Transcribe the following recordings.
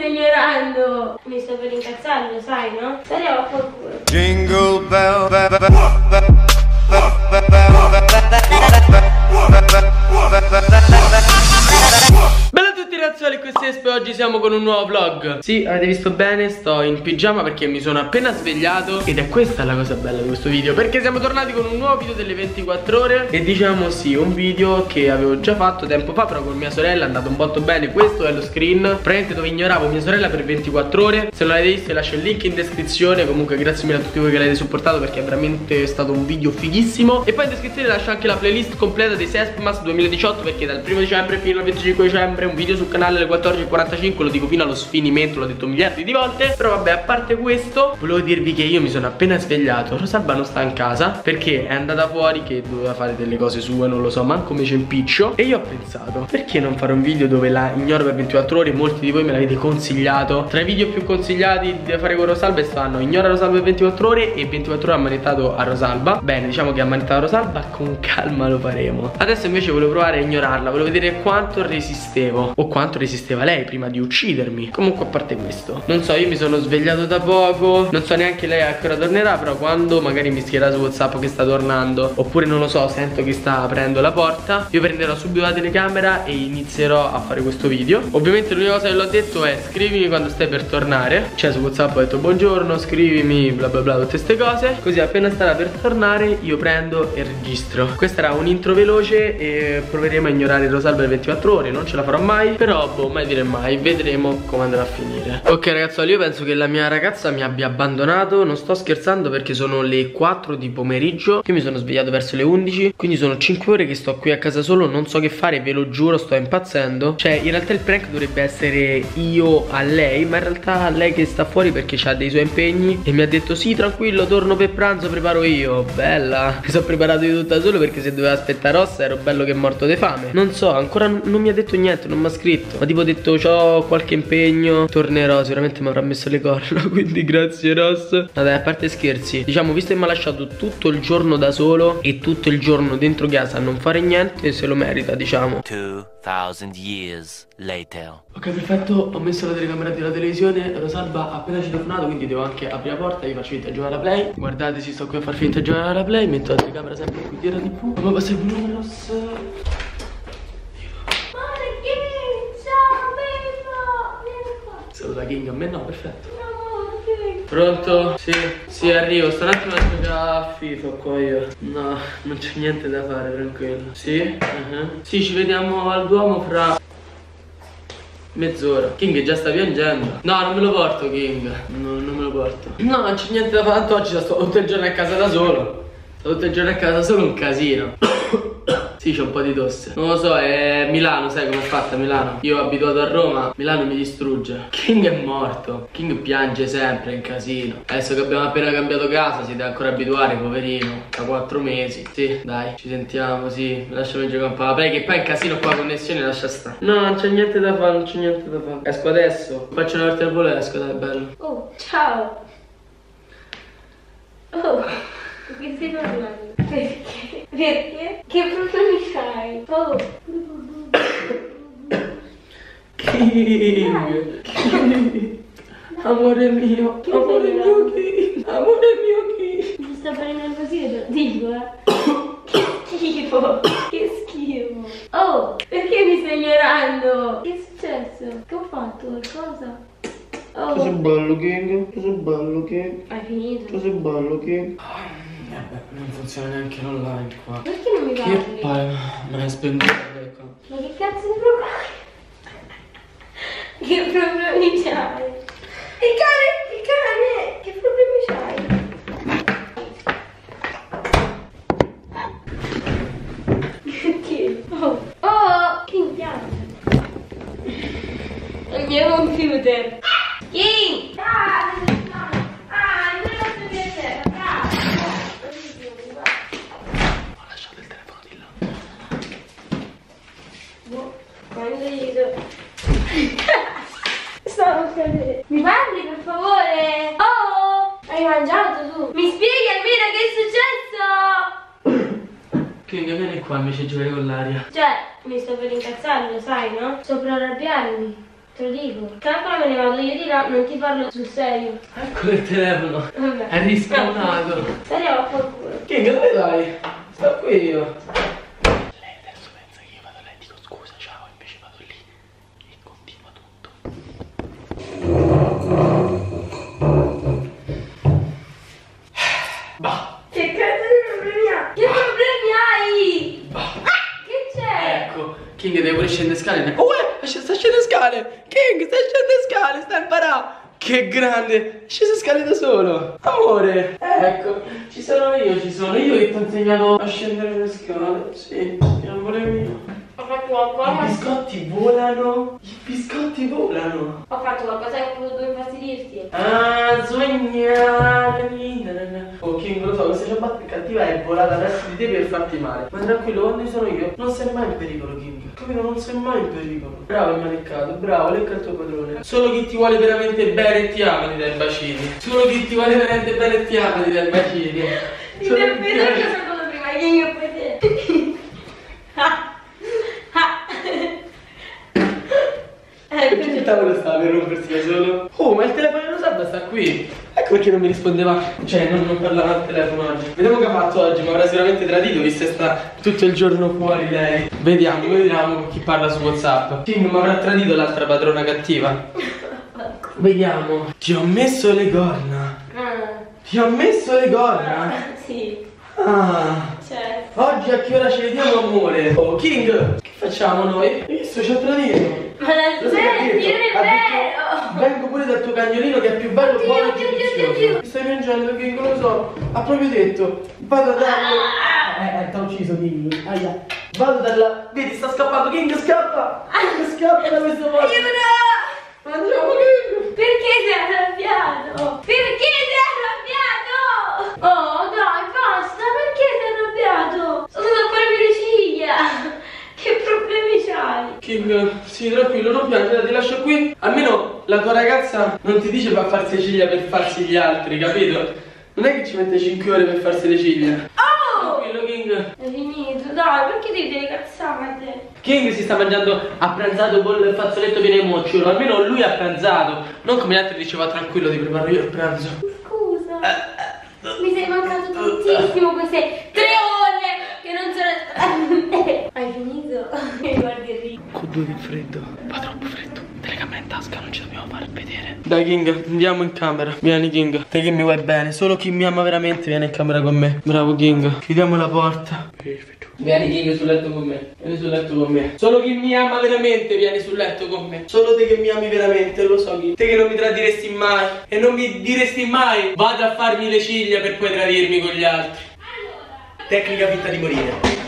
sveglieranno. Mi sto per incazzare, lo sai, no? Saliamo a qualcuno. Jingle bell, bell, bell, bell, bell, bell. Questo è SESPMAS, oggi siamo con un nuovo vlog. Sì, avete visto bene, sto in pigiama perché mi sono appena svegliato. Ed è questa la cosa bella di questo video, perché siamo tornati con un nuovo video delle 24 ore. E diciamo sì, un video che avevo già fatto tempo fa, però con mia sorella è andato un botto bene. Questo è lo screen, praticamente dove ignoravo mia sorella per 24 ore. Se non l'avete visto lascio il link in descrizione. Comunque grazie mille a tutti voi che l'avete supportato, perché è veramente stato un video fighissimo. E poi in descrizione lascio anche la playlist completa dei SESPMAS 2018, perché dal 1 dicembre fino al 25 dicembre un video sul canale alle 14:45, lo dico fino allo sfinimento, l'ho detto miliardi di volte. Però vabbè, a parte questo, volevo dirvi che io mi sono appena svegliato. Rosalba non sta in casa perché è andata fuori che doveva fare delle cose sue, non lo so, manco mi cempiccio. E io ho pensato, perché non fare un video dove la ignoro per 24 ore? Molti di voi me l'avete consigliato. Tra i video più consigliati da fare con Rosalba stanno Ignora Rosalba per 24 ore e 24 ore ammanettato a Rosalba. Bene, diciamo che ammanettato a Rosalba, con calma lo faremo. Adesso invece volevo provare a ignorarla, volevo vedere quanto resistevo o quanto resisteva lei prima di uccidermi. Comunque a parte questo, non so, io mi sono svegliato da poco, non so neanche lei a che ora tornerà, però quando magari mi scriverà su WhatsApp che sta tornando, oppure non lo so, sento che sta aprendo la porta, io prenderò subito la telecamera e inizierò a fare questo video. Ovviamente l'unica cosa che l'ho detto è scrivimi quando stai per tornare, cioè su WhatsApp ho detto buongiorno, scrivimi, bla bla bla, tutte queste cose, così appena starà per tornare io prendo e registro. Questa era un intro veloce e proveremo a ignorare Rosalba per 24 ore, non ce la farò mai, però boh, mai dire mai, vedremo come andrà a finire. Ok ragazzuoli, io penso che la mia ragazza mi abbia abbandonato, non sto scherzando, perché sono le 4 di pomeriggio, che mi sono svegliato verso le 11, quindi sono 5 ore che sto qui a casa solo, non so che fare, ve lo giuro, sto impazzendo. Cioè in realtà il prank dovrebbe essere io a lei, ma in realtà a lei che sta fuori perché ha dei suoi impegni e mi ha detto sì tranquillo, torno per pranzo, preparo io. Bella, mi sono preparato io tutta solo, perché se dovevo aspettare Rossa ero bello che morto di fame. Non so, ancora non mi ha detto niente, non mi ha scritto, ma tipo ho detto c'ho qualche impegno, tornerò, sicuramente mi avrà messo le corna, quindi grazie Ross. Vabbè, a parte scherzi, diciamo, visto che mi ha lasciato tutto il giorno da solo e tutto il giorno dentro casa a non fare niente, se lo merita, diciamo. 2000 years later. Ok perfetto, ho messo la telecamera della televisione, Rosalba ha appena telefonato, quindi devo anche aprire la porta, io faccio finta a giocare alla play. Guardate, si sto qui a far finta a giocare alla play, metto la telecamera sempre qui dietro di più. Ma passa il volume Ross. Saluta King, a me no, perfetto. No, ok. Pronto? Sì, sì, arrivo. Sto un attimo a giocare a FIFA qua io. No, non c'è niente da fare, tranquillo. Sì? Sì, ci vediamo al Duomo fra mezz'ora. King già sta piangendo. No, non me lo porto King. No, non me lo porto. No, non c'è niente da fare, oggi sto tutto il giorno a casa da solo. Sto tutto il giorno a casa solo, un casino. Sì, c'ho un po' di tosse. Non lo so, è Milano, sai com'è fatta Milano? Io abituato a Roma, Milano mi distrugge. King è morto. King piange sempre, è un casino. Adesso che abbiamo appena cambiato casa, si deve ancora abituare, poverino. Da 4 mesi. Sì, dai, ci sentiamo, sì. Lasciami giocare un po'. Vabbè, che poi è un casino qua, connessione, lascia stare. No, non c'è niente da fare, non c'è niente da fare. Esco adesso. Faccio una volta al volo e esco, dai, bello. Oh, ciao. Oh, che stai parlando? Perché? Perché? Che brutto mi fai? Oh! King! King! Amore mio! Amore mio King! Amore mio King! Mi sta prendendo così, te lo dico, Che schifo! Che schifo! Oh! Perché mi sveglieranno? Che è successo? Che ho fatto? Qualcosa? Oh! Tu sei bello King! Tu sei bello King! Hai finito? Tu sei bello King! Non funziona neanche l'online qua. Perché non mi parli? Che palle, me l'hai spenduto. Ma che cazzo di problemi? Che problemi c'hai? Il cane, che problemi c'hai? Che? Oh, King piange. Il mio computer. King! Ah! Mi parli per favore? Oh! Hai mangiato tu? Mi spieghi almeno che è successo? Quindi vieni qua invece a giocare con l'aria. Cioè, mi sto per incazzare, lo sai, no? Sto per arrabbiarmi. Te lo dico. Calcola, me ne vado io di là, non ti parlo sul serio. Ecco il telefono. Vabbè. È rispawnato. Saliamo a qualcuno. Che dove vai? Sto qui io. Lei adesso pensa che io vado là e dico scusa, ciao, invece vado lì e continua tutto. Bah. Che cazzo di problemi hai? Che problemi hai? Bah. Ah, che c'è? Ecco, King deve scendere scale. Oh, sta scendendo scale. King, sta scendendo scale, sta imparando. Che grande, scese scale da solo. Amore, ecco, ci sono io che ti ho insegnato a scendere le scale. Sì, amore mio. Ho fatto qualcosa. I biscotti volano. I biscotti volano. Ho fatto qualcosa che ho potuto infastidirti. Ah, sognami. Ok, non lo so, questa ciabatta cattiva è volata verso di te per farti male. Ma tranquillo, quando sono io, non sei mai in pericolo, King. Capito? Non sei mai in pericolo. Bravo, mi ha leccato, bravo, lecca il tuo padrone. Solo chi ti vuole veramente bene e ti ama ti dai bacini. Solo chi ti vuole veramente bene e ti ama ti dai bacini. Mi deve vedere che sono cosa prima, King e poi te. Perché il tavolo stava per rompersi da solo? Oh, ma il telefono di Rosalba sta qui. Ecco perché non mi rispondeva. Cioè, non parlava al telefono oggi. Vediamo che ha fatto oggi, ma avrà sicuramente tradito, visto che sta tutto il giorno fuori lei. Vediamo, vediamo chi parla su WhatsApp. Sì, non mi avrà tradito l'altra padrona cattiva. Vediamo. Ti ho messo le corna. Ti ho messo le corna? Sì. Ah. Certo. Oggi a che ora ci vediamo, amore? Oh, King, che facciamo noi? Visto, ci ha tradito. Ma non è vero! Vengo pure dal tuo cagnolino che è più bello, buono e stai piangendo, che non lo so. Ha proprio detto. Vado da... t'ha ucciso, King. Aia. Vado dalla... Vedi, sta scappando. King, scappa! King, scappa da questo posto. Aiuto! Andiamo, King. Perché sei arrabbiato? Perché sei arrabbiato? Oh, dai, basta. Perché sei arrabbiato? Sono andato a farmi le ciglia. Che problemi c'hai? King, sì, tranquillo, non piangere, ti lascio qui. Almeno la tua ragazza non ti dice va a farsi le ciglia per farsi gli altri, capito? Non è che ci mette 5 ore per farsi le ciglia. Oh! Tranquillo, King. È finito, dai, perché ti devi cazzare te? King si sta mangiando, ha pranzato con il fazzoletto pieno di mocciolo. Almeno lui ha pranzato. Non come gli altri diceva tranquillo, ti preparo io il pranzo. Scusa, mi sei mancato tantissimo queste 3 ore che non sono... Hai finito? Due di freddo, fa troppo freddo. Telecamera in tasca, non ci dobbiamo far vedere. Dai, King, andiamo in camera. Vieni, King. Te che mi vuoi bene, solo chi mi ama veramente viene in camera con me. Bravo, King. Chiudiamo la porta. Perfetto. Vieni, King, sul letto con me. Vieni sul letto con me. Solo chi mi ama veramente vieni sul letto con me. Solo te che mi ami veramente, lo so, King. Te che non mi tradiresti mai. E non mi diresti mai vado a farmi le ciglia per poi tradirmi con gli altri. Allora. Tecnica finta di morire.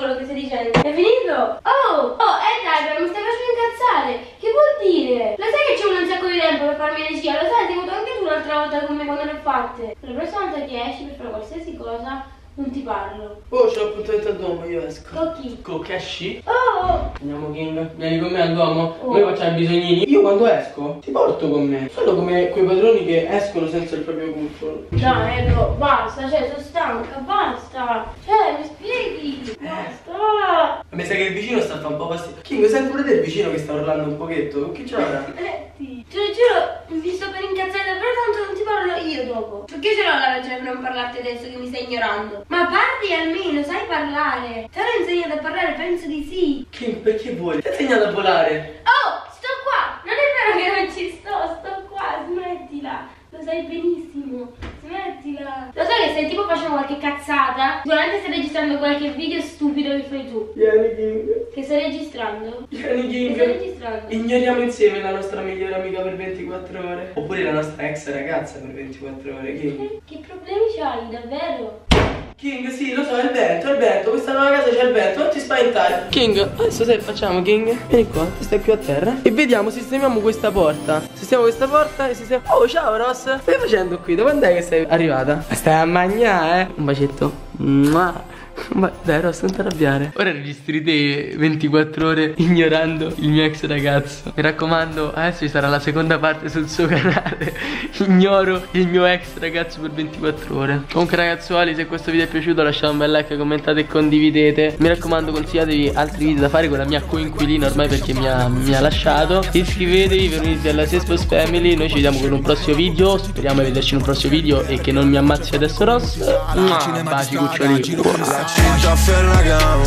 Quello che stai dicendo è finito? Oh, raga, mi stai facendo incazzare. Che vuol dire? Lo sai che c'è un sacco di tempo per farmi le ciglia? Lo sai, ti ho avuto anche tu un'altra volta con me quando le ho fatte. La prossima volta che esci per fare qualsiasi cosa non ti parlo. Oh, c'ho l'appuntamento al Duomo, io esco. Con chi? Con Casci. Oh, andiamo, King, vieni con me al Duomo. Noi facciamo i bisognini. Io quando esco ti porto con me. Solo come quei padroni che escono senza il proprio cucciolo. Dai, no, basta, cioè sono stanca, basta. Cioè, mi spieghi? Basta. A me sa che il vicino sta un po' fastidio. King, senti pure te il vicino che sta urlando un pochetto? Che c'era? Senti, te lo giuro, mi sto per incazzare, però tanto non ti parlo io dopo. Perché ce l'ho la ragione per non parlarti adesso che mi stai ignorando? Ma parli almeno, sai parlare. Te l'ho insegnato a parlare, penso di sì. Che? Perché vuoi? Ti ho insegnato a volare. Oh, sto qua. Non è vero che non ci sto qua, smettila. Lo sai benissimo, smettila. Lo sai che se tipo facciamo qualche cazzata, sicuramente stai registrando qualche video stupido che fai tu. Vieni, King. Che stai registrando? Vieni, King. Che stai registrando? Ignoriamo insieme la nostra migliore amica per 24 ore. Oppure la nostra ex ragazza per 24 ore, King. Che problemi c'hai, davvero? King, sì, lo so, è il vento, questa nuova casa c'è il vento, non ti spaventare. King, adesso sai facciamo, King? Vieni qua, tu stai qui a terra e vediamo, sistemiamo questa porta. Sistemiamo questa porta e sistemiamo... Oh, ciao, Ross, stai facendo qui? Da quando è che sei arrivata? Stai a mangiare, eh? Un bacetto. Mua. Ma dai Ross, non ti arrabbiare. Ora registri te 24 ore ignorando il mio ex ragazzo. Mi raccomando, adesso ci sarà la seconda parte sul suo canale. Ignoro il mio ex ragazzo per 24 ore. Comunque ragazzuoli, se questo video è piaciuto lasciate un bel like, commentate e condividete. Mi raccomando, consigliatevi altri video da fare con la mia coinquilina ormai, perché mi ha lasciato. Iscrivetevi per unirvi alla Sesbos Family. Noi ci vediamo con un prossimo video. Speriamo di vederci in un prossimo video e che non mi ammazzi adesso Ross. Baci cuccioli. La città ferragamo,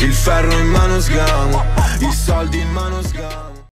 il ferro in mano sgamo, i soldi in mano sgamo.